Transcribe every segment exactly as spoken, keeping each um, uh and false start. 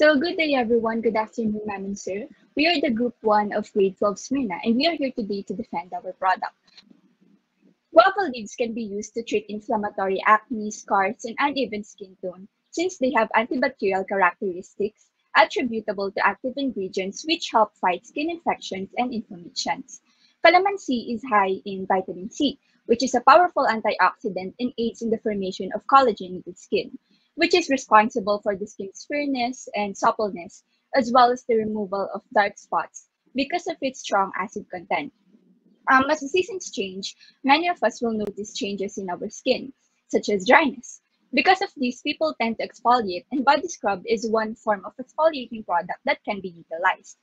So good day, everyone. Good afternoon, ma'am and sir. We are the group one of grade twelve Smyrna, and we are here today to defend our product. Guava leaves can be used to treat inflammatory acne, scars, and uneven skin tone, since they have antibacterial characteristics attributable to active ingredients which help fight skin infections and inflammations. Calamansi is high in vitamin C, which is a powerful antioxidant and aids in the formation of collagen in the skin, which is responsible for the skin's fairness and suppleness, as well as the removal of dark spots because of its strong acid content. Um, as the seasons change, many of us will notice changes in our skin, such as dryness. Because of this, people tend to exfoliate, and body scrub is one form of exfoliating product that can be utilized.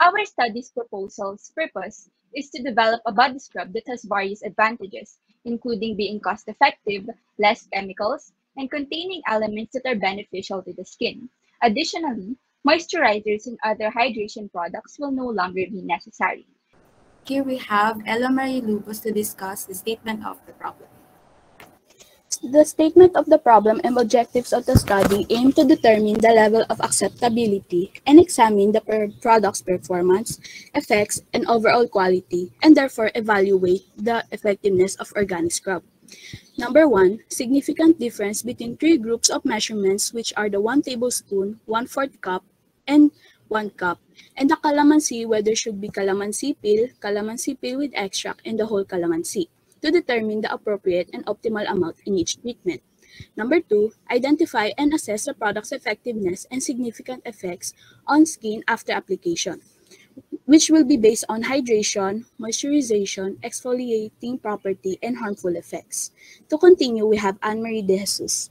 Our study's proposal's purpose is to develop a body scrub that has various advantages, including being cost-effective, less chemicals, and containing elements that are beneficial to the skin. Additionally, moisturizers and other hydration products will no longer be necessary. Here we have Ella Marie Lubos to discuss the statement of the problem. The statement of the problem and objectives of the study aim to determine the level of acceptability and examine the product's performance, effects, and overall quality, and therefore evaluate the effectiveness of organic scrub. Number one, significant difference between three groups of measurements, which are the one tablespoon, one fourth cup, and one cup, and the calamansi, whether should be calamansi peel, calamansi peel with extract, and the whole calamansi, to determine the appropriate and optimal amount in each treatment. Number two, identify and assess the product's effectiveness and significant effects on skin after application, which will be based on hydration, moisturization, exfoliating property, and harmful effects. To continue, we have Anne-Marie De Jesus.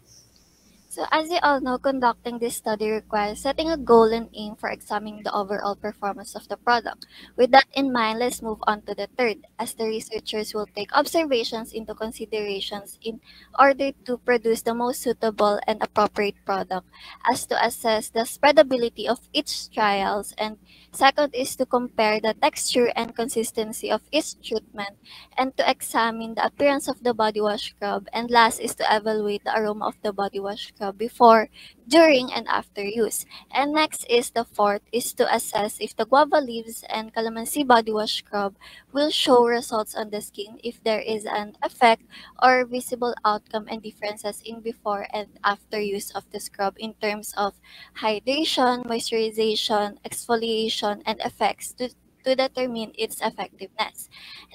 So as you all know, conducting this study requires setting a goal and aim for examining the overall performance of the product. With that in mind, let's move on to the third, as the researchers will take observations into considerations in order to produce the most suitable and appropriate product, as to assess the spreadability of each trials, and second is to compare the texture and consistency of each treatment, and to examine the appearance of the body wash scrub, and last is to evaluate the aroma of the body wash scrub before, during, and after use. And next is the fourth, is to assess if the guava leaves and calamansi body wash scrub will show results on the skin, if there is an effect or visible outcome and differences in before and after use of the scrub in terms of hydration, moisturization, exfoliation, and effects to to determine its effectiveness.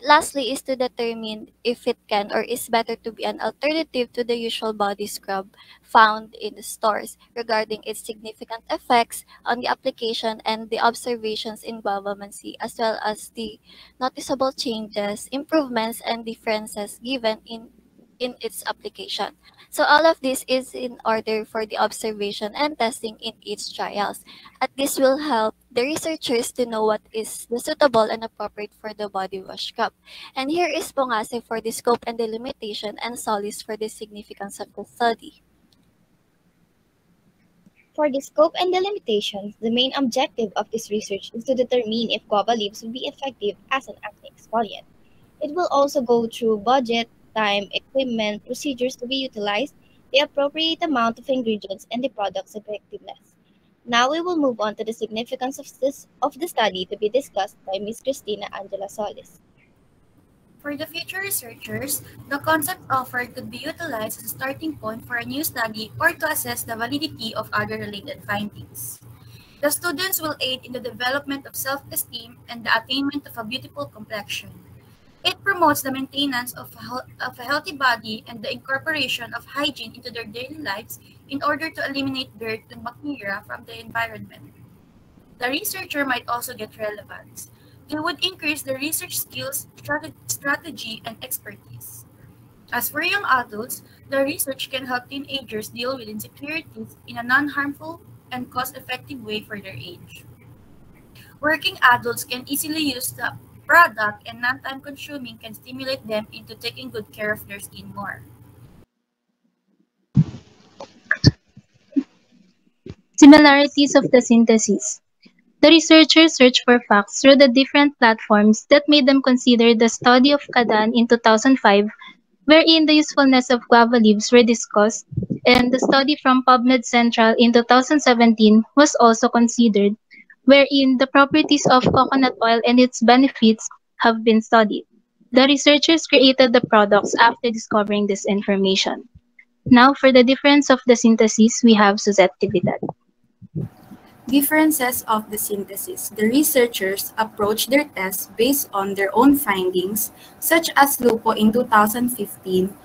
Lastly is to determine if it can or is better to be an alternative to the usual body scrub found in the stores, regarding its significant effects on the application and the observations in GuavaMansi, as well as the noticeable changes, improvements, and differences given in in its application. So all of this is in order for the observation and testing in each trials. And this will help the researchers to know what is the suitable and appropriate for the body wash scrub. And here is Pongase for the scope and the limitation, and Solis for the significance of the study. For the scope and the limitations, the main objective of this research is to determine if guava leaves will be effective as an acne exfoliant. It will also go through budget, time, equipment, procedures to be utilized, the appropriate amount of ingredients, and the product's effectiveness. Now we will move on to the significance of this of the study to be discussed by Miz Christina Angela Solis. For the future researchers, the concept offered could be utilized as a starting point for a new study or to assess the validity of other related findings. The students will aid in the development of self-esteem and the attainment of a beautiful complexion. It promotes the maintenance of a, of a healthy body and the incorporation of hygiene into their daily lives in order to eliminate dirt and bacteria from the environment. The researcher might also get relevance. They would increase their research skills, strategy, and expertise. As for young adults, the research can help teenagers deal with insecurities in a non-harmful and cost-effective way for their age. Working adults can easily use the product, and non-time consuming can stimulate them into taking good care of their skin more. Similarities of the synthesis. The researchers searched for facts through the different platforms that made them consider the study of Kadan in two thousand five wherein the usefulness of guava leaves were discussed, and the study from PubMed Central in two thousand seventeen was also considered, wherein the properties of coconut oil and its benefits have been studied. The researchers created the products after discovering this information. Now, for the difference of the synthesis, we have Suzette Tividad. Differences of the synthesis. The researchers approached their tests based on their own findings, such as Lupo in two thousand fifteen,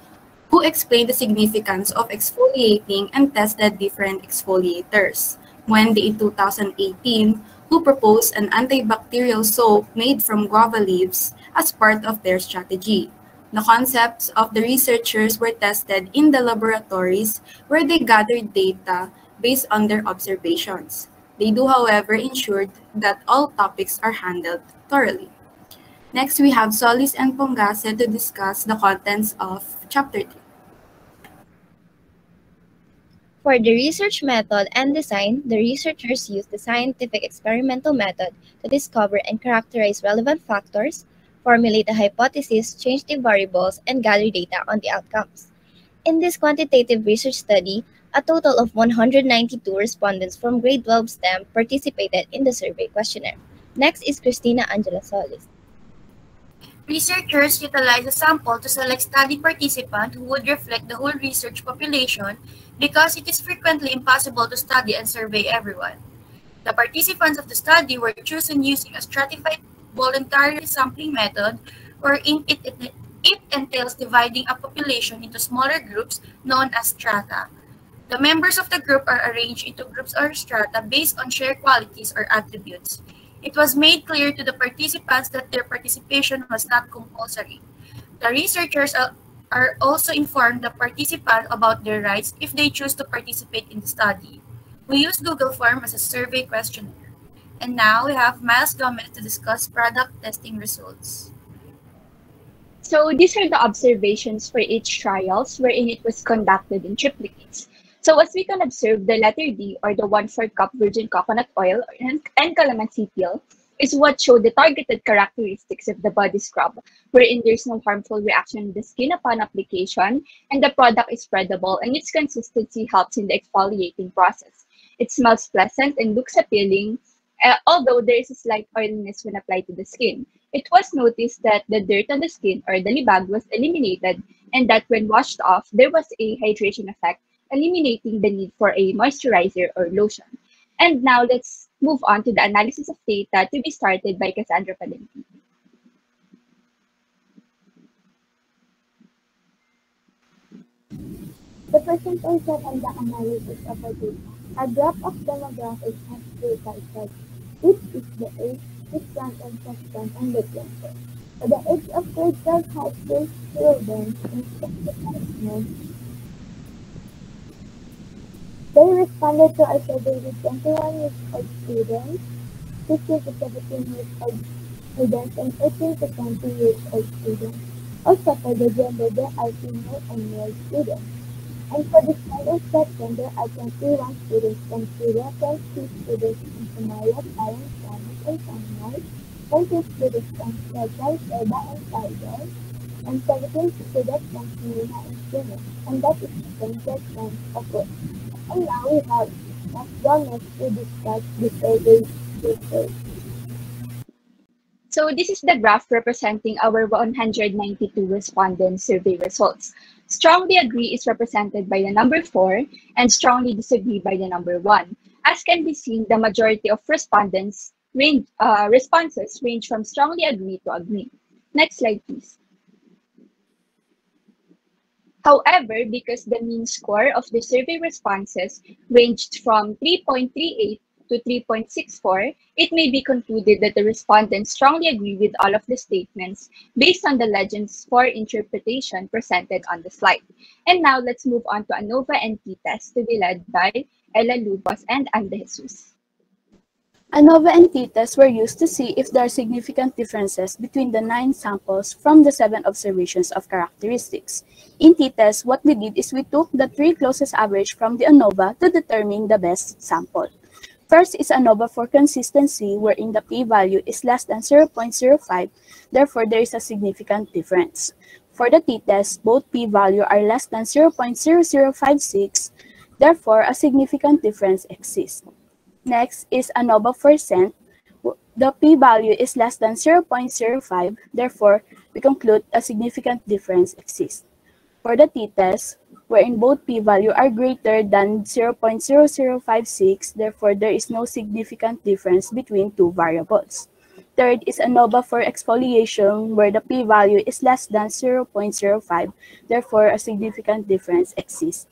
who explained the significance of exfoliating and tested different exfoliators. Wendy in two thousand eighteen, who proposed an antibacterial soap made from guava leaves as part of their strategy. The concepts of the researchers were tested in the laboratories where they gathered data based on their observations. They do, however, ensured that all topics are handled thoroughly. Next, we have Solis and Pongase to discuss the contents of Chapter three. For the research method and design, the researchers used the scientific experimental method to discover and characterize relevant factors, formulate a hypothesis, change the variables, and gather data on the outcomes. In this quantitative research study, a total of one hundred ninety-two respondents from grade twelve STEM participated in the survey questionnaire. Next is Christina Angela Solis. Researchers utilized a sample to select study participants who would reflect the whole research population because it is frequently impossible to study and survey everyone. The participants of the study were chosen using a stratified voluntary sampling method wherein it, it, it entails dividing a population into smaller groups known as strata. The members of the group are arranged into groups or strata based on shared qualities or attributes. It was made clear to the participants that their participation was not compulsory. The researchers are also informed the participants about their rights if they choose to participate in the study. We use Google Form as a survey questionnaire. And now we have Miles Gomez to discuss product testing results. So these are the observations for each trials wherein it was conducted in triplicates. So as we can observe, the letter D, or the one fourth cup virgin coconut oil and, and calamansi peel, is what showed the targeted characteristics of the body scrub, wherein there's no harmful reaction in the skin upon application, and the product is spreadable, and its consistency helps in the exfoliating process. It smells pleasant and looks appealing, uh, although there is a slight oiliness when applied to the skin. It was noticed that the dirt on the skin, or the libag, was eliminated, and that when washed off, there was a hydration effect, eliminating the need for a moisturizer or lotion. And now let's move on to the analysis of data to be started by Cassandra Palenty. The presentation and the analysis of the data. A graph of demographics has three types. Which is the age, distance, and substance, and literature. So the age of grade twelve high school children in sixty percent. They responded to our survey with twenty-one years old students, fifteen to seventeen years old students, and eighteen to twenty years old students. Also for the gender, there are female and male students. And for the final section, there are twenty-one students from Syria, twenty students from Somalia, Thailand, China, and Shanghai, thirty students from Senegal, Cuba, and Thailand, and seventeen students from Smyrna and Sweden. And that is the twenty percent of it. And now we have Ma. Gomez to discuss the survey results. So this is the graph representing our one hundred ninety-two respondents' survey results. Strongly agree is represented by the number four, and strongly disagree by the number one. As can be seen, the majority of respondents' range, uh, responses range from strongly agree to agree. Next slide, please. However, because the mean score of the survey responses ranged from three point three eight to three point six four, it may be concluded that the respondents strongly agree with all of the statements based on the legend's score interpretation presented on the slide. And now let's move on to ANOVA and T-test to be led by Ella Lubos and Anne-Marie De Jesus. ANOVA and T-test were used to see if there are significant differences between the nine samples from the seven observations of characteristics. In T-test, what we did is we took the three closest average from the ANOVA to determine the best sample. First is ANOVA for consistency, wherein the p-value is less than zero point zero five, therefore there is a significant difference. For the t-test, both p-value are less than zero point zero zero five six, therefore a significant difference exists. Next is ANOVA percent. The p-value is less than zero point zero five, therefore we conclude a significant difference exists. For the t-test, wherein both p-value are greater than zero point zero zero five six, therefore there is no significant difference between two variables. Third is ANOVA for exfoliation, where the p-value is less than zero point zero five, therefore a significant difference exists.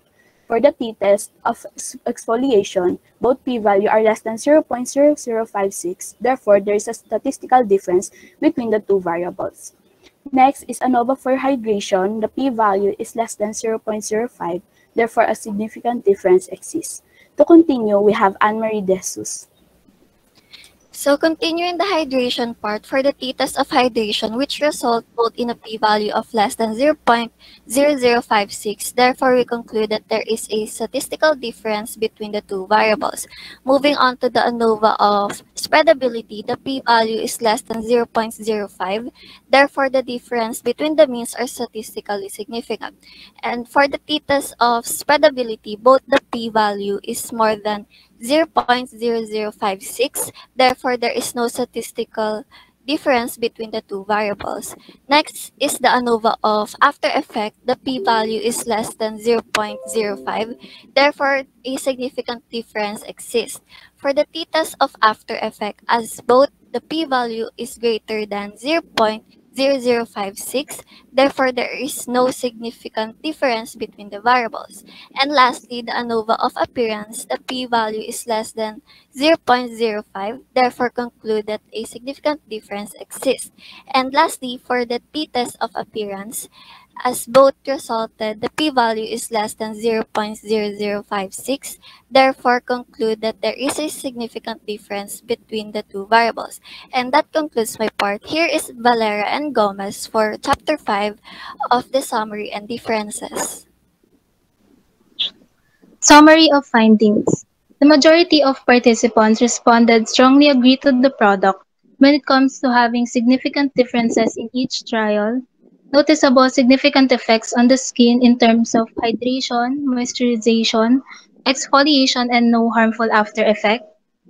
For the t-test of exfoliation, both p-value are less than zero point zero zero five six, therefore there is a statistical difference between the two variables. Next is ANOVA for hydration. The p-value is less than zero point zero five, therefore a significant difference exists. To continue, we have Anne-Marie De Jesus. So continuing the hydration part, for the t-test of hydration, which results both in a p-value of less than zero point zero zero five six, therefore we conclude that there is a statistical difference between the two variables. Moving on to the ANOVA of spreadability, the p-value is less than zero point zero five, therefore the difference between the means are statistically significant. And for the t-test of spreadability, both the p-value is more than zero point zero zero five six, therefore there is no statistical difference between the two variables. Next is the ANOVA of after effect. The p-value is less than zero point zero five, therefore a significant difference exists. For the t-test of after effect, as both the p-value is greater than zero point zero zero five six, therefore there is no significant difference between the variables. And lastly, the ANOVA of appearance. The p-value is less than zero point zero five, therefore conclude that a significant difference exists. And lastly, for the t-test of appearance, as both resulted, the p-value is less than zero point zero zero five six, therefore conclude that there is a significant difference between the two variables. And that concludes my part. Here is Valera and Gomez for Chapter five of the Summary and Differences. Summary of findings. The majority of participants responded strongly agreed to the product when it comes to having significant differences in each trial, noticeable significant effects on the skin in terms of hydration, moisturization, exfoliation, and no harmful after effect,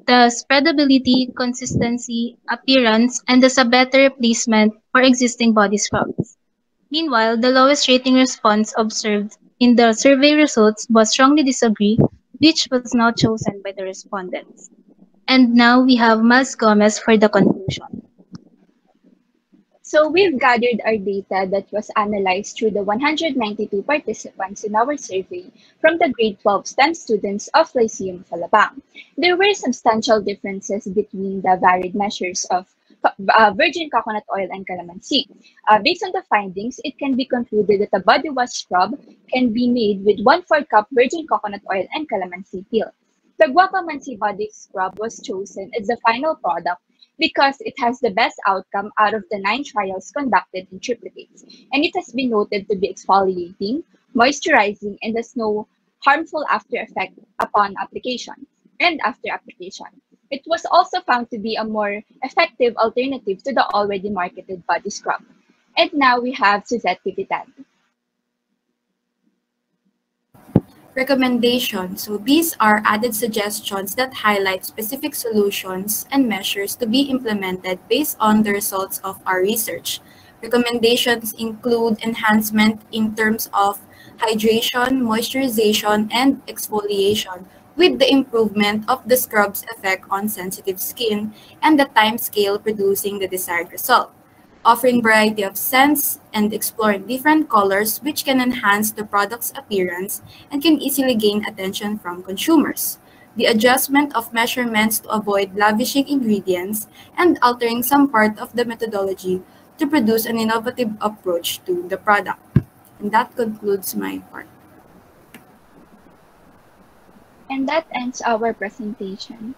the spreadability, consistency, appearance, and the better replacement for existing body scrubs. Meanwhile, the lowest rating response observed in the survey results was strongly disagree, which was not chosen by the respondents. And now we have Miles Gomez for the conclusion. So we've gathered our data that was analyzed through the one hundred ninety-two participants in our survey from the grade twelve STEM students of Lyceum Falabang. There were substantial differences between the varied measures of uh, virgin coconut oil and calamansi. Uh, based on the findings, it can be concluded that a body wash scrub can be made with one fourth cup virgin coconut oil and calamansi peel. The GuavaMansi body scrub was chosen as the final product because it has the best outcome out of the nine trials conducted in triplicates, and it has been noted to be exfoliating, moisturizing, and has no harmful after effect upon application and after application. It was also found to be a more effective alternative to the already marketed body scrub. And now we have Suzette D. Tividad. Recommendations. So these are added suggestions that highlight specific solutions and measures to be implemented based on the results of our research. Recommendations include enhancement in terms of hydration, moisturization, and exfoliation, with the improvement of the scrub's effect on sensitive skin and the time scale producing the desired result, offering variety of scents and exploring different colors, which can enhance the product's appearance and can easily gain attention from consumers. The adjustment of measurements to avoid lavishing ingredients and altering some part of the methodology to produce an innovative approach to the product. And that concludes my part. And that ends our presentation.